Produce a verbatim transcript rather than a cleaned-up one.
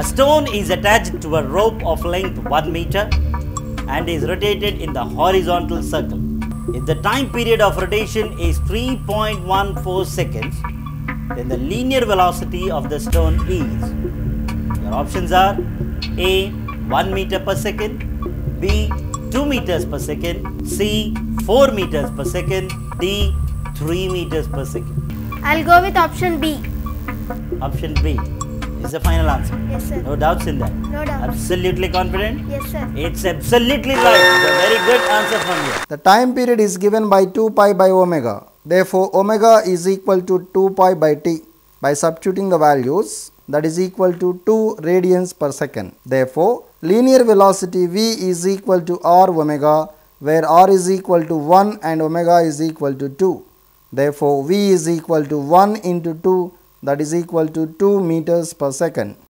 A stone is attached to a rope of length one meter and is rotated in the horizontal circle. If the time period of rotation is three point one four seconds, then the linear velocity of the stone is. Your options are A. one meter per second, B. two meters per second, C. four meters per second, D. three meters per second. I'll go with option B. Option B is the final answer. Yes, sir. No doubts in that? No doubts. Absolutely confident? Yes, sir. It's absolutely right. It's a very good answer from you. The time period is given by two pi by omega. Therefore, omega is equal to two pi by t. By substituting the values, that is equal to two radians per second. Therefore, linear velocity v is equal to r omega, where r is equal to one and omega is equal to two. Therefore, v is equal to one into two, that is equal to two meters per second.